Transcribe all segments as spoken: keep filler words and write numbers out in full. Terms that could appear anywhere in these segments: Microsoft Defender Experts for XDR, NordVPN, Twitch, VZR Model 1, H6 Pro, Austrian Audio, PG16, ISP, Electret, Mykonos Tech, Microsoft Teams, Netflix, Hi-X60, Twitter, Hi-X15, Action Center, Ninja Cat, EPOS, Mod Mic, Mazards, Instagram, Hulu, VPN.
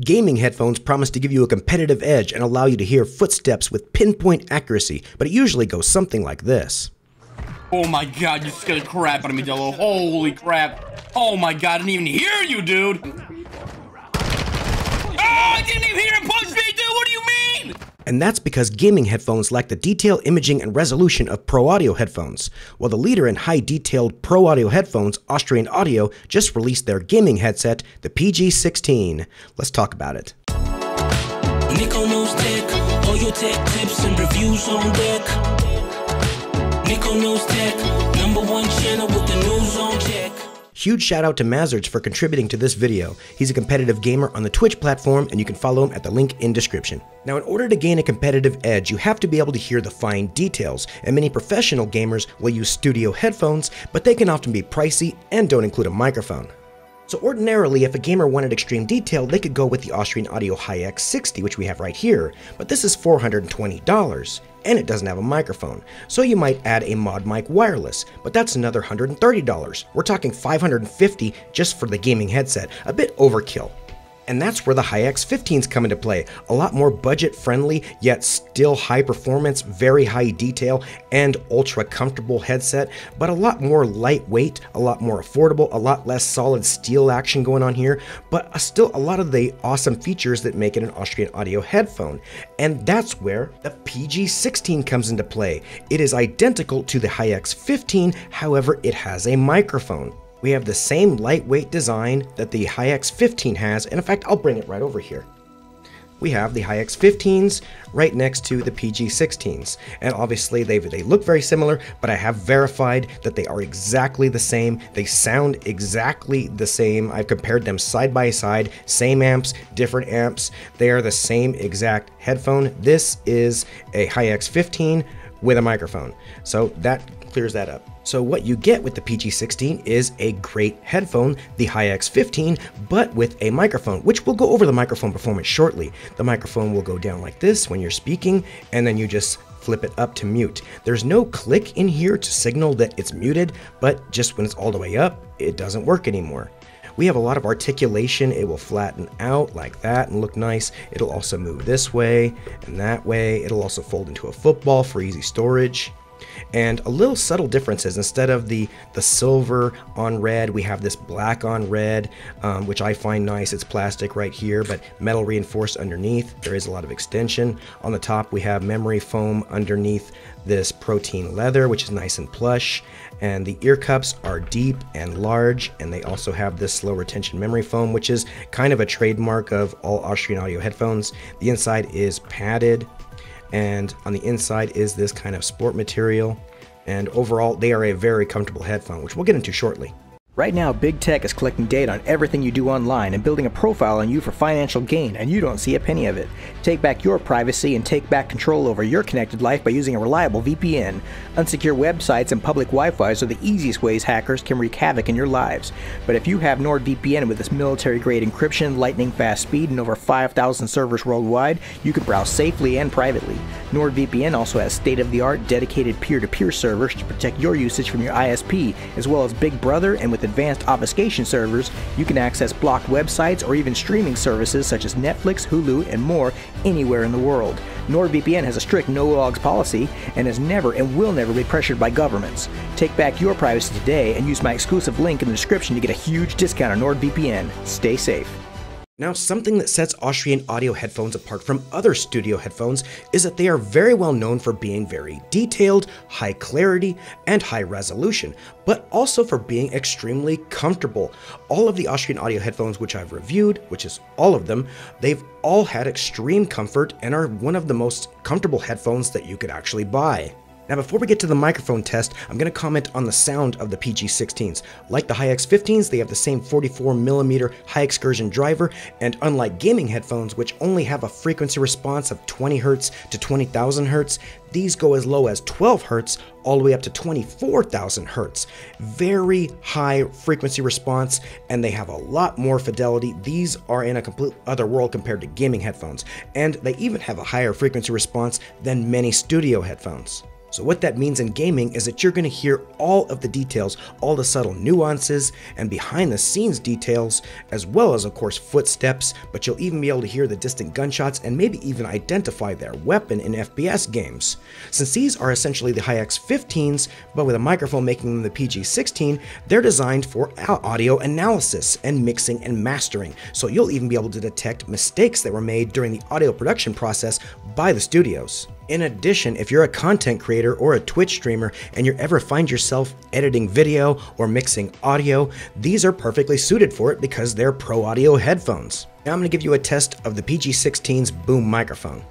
Gaming headphones promise to give you a competitive edge and allow you to hear footsteps with pinpoint accuracy, but it usually goes something like this. Oh my god, you just scared the crap out of me, Dello. Holy crap. Oh my god, I didn't even hear you, dude. Oh, I didn't even hear him punch me, dude. What do you mean? And that's because gaming headphones lack the detail, imaging, and resolution of pro audio headphones. While the leader in high-detailed pro audio headphones, Austrian Audio, just released their gaming headset, the P G sixteen. Let's talk about it. Mykonos Tech, all your tech tips and reviews on deck. Mykonos Tech, number one channel with the news on check. Huge shout out to Mazards for contributing to this video. He's a competitive gamer on the Twitch platform and you can follow him at the link in description. Now, in order to gain a competitive edge, you have to be able to hear the fine details, and many professional gamers will use studio headphones, but they can often be pricey and don't include a microphone. So ordinarily, if a gamer wanted extreme detail, they could go with the Austrian Audio Hi X sixty, which we have right here, but this is four hundred twenty dollars, and it doesn't have a microphone. So you might add a Mod Mic wireless, but that's another one hundred thirty dollars. We're talking five hundred fifty dollars just for the gaming headset, a bit overkill. And that's where the Hi X fifteens come into play, a lot more budget-friendly, yet still high performance, very high detail, and ultra-comfortable headset, but a lot more lightweight, a lot more affordable, a lot less solid steel action going on here, but still a lot of the awesome features that make it an Austrian Audio headphone. And that's where the P G sixteen comes into play. It is identical to the Hi X fifteen, however, it has a microphone. We have the same lightweight design that the Hi X fifteen has, and in fact, I'll bring it right over here. We have the Hi X fifteens right next to the P G sixteens, and obviously they they look very similar, but I have verified that they are exactly the same. They sound exactly the same. I've compared them side by side, same amps, different amps. They are the same exact headphone. This is a Hi X fifteen with a microphone, so that clears that up. So what you get with the P G sixteen is a great headphone, the Hi X fifteen, but with a microphone, which we'll go over the microphone performance shortly. The microphone will go down like this when you're speaking, and then you just flip it up to mute. There's no click in here to signal that it's muted, but just when it's all the way up, it doesn't work anymore. We have a lot of articulation. It will flatten out like that and look nice. It'll also move this way and that way. It'll also fold into a football for easy storage. And a little subtle differences. Instead of the the silver on red, we have this black on red, um, which I find nice. It's plastic right here, but metal reinforced underneath. There is a lot of extension. On the top, we have memory foam underneath this protein leather, which is nice and plush. And the ear cups are deep and large, and they also have this slow retention memory foam, which is kind of a trademark of all Austrian Audio headphones. The inside is padded, and on the inside is this kind of sport material. And overall, they are a very comfortable headphone, which we'll get into shortly. Right now, big tech is collecting data on everything you do online and building a profile on you for financial gain, and you don't see a penny of it. Take back your privacy and take back control over your connected life by using a reliable V P N. Unsecure websites and public Wi-Fi's are the easiest ways hackers can wreak havoc in your lives. But if you have NordVPN with its military-grade encryption, lightning-fast speed, and over five thousand servers worldwide, you can browse safely and privately. NordVPN also has state-of-the-art dedicated peer-to-peer servers to protect your usage from your I S P, as well as Big Brother, and with advanced obfuscation servers, you can access blocked websites or even streaming services such as Netflix, Hulu, and more anywhere in the world. NordVPN has a strict no-logs policy and has never and will never be pressured by governments. Take back your privacy today and use my exclusive link in the description to get a huge discount on NordVPN. Stay safe. Now, something that sets Austrian Audio headphones apart from other studio headphones is that they are very well known for being very detailed, high clarity, and high resolution, but also for being extremely comfortable. All of the Austrian Audio headphones which I've reviewed, which is all of them, they've all had extreme comfort and are one of the most comfortable headphones that you could actually buy. Now, before we get to the microphone test, I'm going to comment on the sound of the P G sixteens. Like the Hi X fifteens, they have the same forty-four millimeter high excursion driver, and unlike gaming headphones, which only have a frequency response of twenty hertz to twenty thousand hertz, these go as low as twelve hertz all the way up to twenty-four thousand hertz. Very high frequency response, and they have a lot more fidelity. These are in a complete other world compared to gaming headphones, and they even have a higher frequency response than many studio headphones. So what that means in gaming is that you're going to hear all of the details, all the subtle nuances and behind the scenes details, as well as of course footsteps, but you'll even be able to hear the distant gunshots and maybe even identify their weapon in F P S games. Since these are essentially the Hi-X fifteens, but with a microphone making them the P G sixteen, they're designed for audio analysis and mixing and mastering, so you'll even be able to detect mistakes that were made during the audio production process by the studios. In addition, if you're a content creator or a Twitch streamer and you ever find yourself editing video or mixing audio, these are perfectly suited for it because they're Pro Audio headphones. Now I'm going to give you a test of the P G sixteen's boom microphone.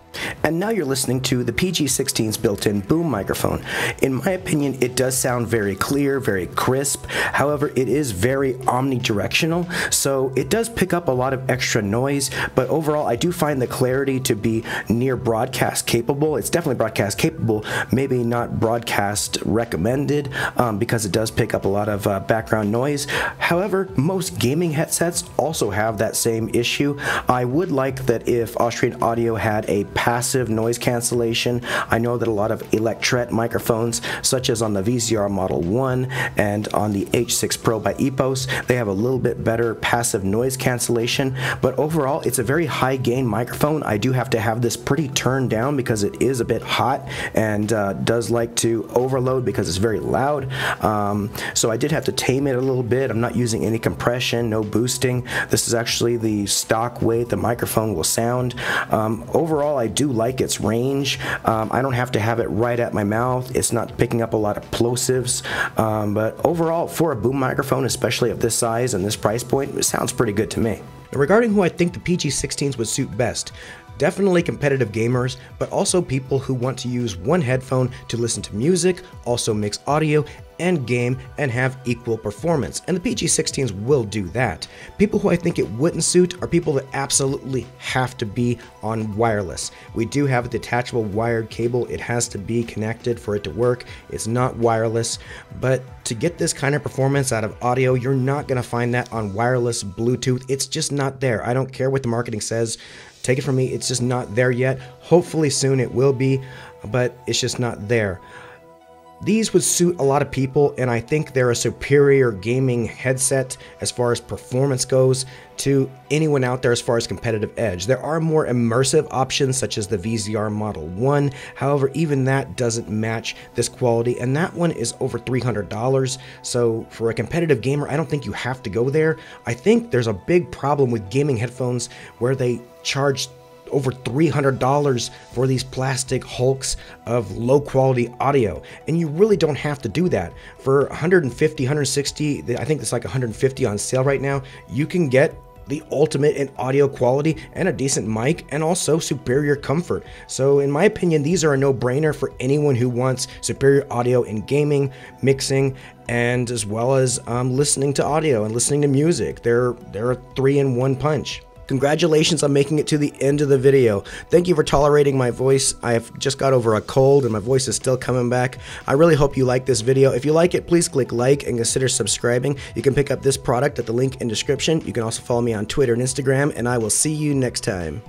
And now you're listening to the P G sixteen's built-in boom microphone. In my opinion, it does sound very clear, very crisp. However, it is very omnidirectional, so it does pick up a lot of extra noise, but overall I do find the clarity to be near broadcast capable. It's definitely broadcast capable, maybe not broadcast recommended, um, because it does pick up a lot of uh, background noise. However, most gaming headsets also have that same issue. I would like that if Austrian Audio had a passive noise cancellation. I know that a lot of Electret microphones, such as on the V Z R Model one and on the H six Pro by EPOS, they have a little bit better passive noise cancellation, but overall it's a very high gain microphone. I do have to have this pretty turned down because it is a bit hot and uh, does like to overload because it's very loud. Um, so I did have to tame it a little bit. I'm not using any compression, no boosting. This is actually the stock weight the microphone will sound. Um, overall, I do like its range. Um, I don't have to have it right at my mouth. It's not picking up a lot of plosives, um, but overall, for a boom microphone, especially of this size and this price point, it sounds pretty good to me. Now, regarding who I think the P G sixteens would suit best, definitely competitive gamers, but also people who want to use one headphone to listen to music, also mix audio, and game and have equal performance, and the P G sixteens will do that. People who I think it wouldn't suit are people that absolutely have to be on wireless. We do have a detachable wired cable. It has to be connected for it to work. It's not wireless, but to get this kind of performance out of audio, you're not going to find that on wireless Bluetooth. It's just not there. I don't care what the marketing says. Take it from me, it's just not there yet. Hopefully soon it will be, but it's just not there. These would suit a lot of people, and I think they're a superior gaming headset as far as performance goes to anyone out there as far as competitive edge. There are more immersive options such as the V Z R Model one, however, even that doesn't match this quality, and that one is over three hundred dollars, so for a competitive gamer, I don't think you have to go there. I think there's a big problem with gaming headphones where they charge over three hundred dollars for these plastic hulks of low quality audio, and you really don't have to do that. For one hundred fifty, one hundred sixty, I think it's like one hundred fifty on sale right now, you can get the ultimate in audio quality and a decent mic and also superior comfort. So in my opinion, these are a no-brainer for anyone who wants superior audio in gaming, mixing, and as well as um, listening to audio and listening to music. They're, they're a three-in-one punch. Congratulations on making it to the end of the video. Thank you for tolerating my voice. I've just got over a cold and my voice is still coming back. I really hope you like this video. If you like it, please click like and consider subscribing. You can pick up this product at the link in description. You can also follow me on Twitter and Instagram, and I will see you next time.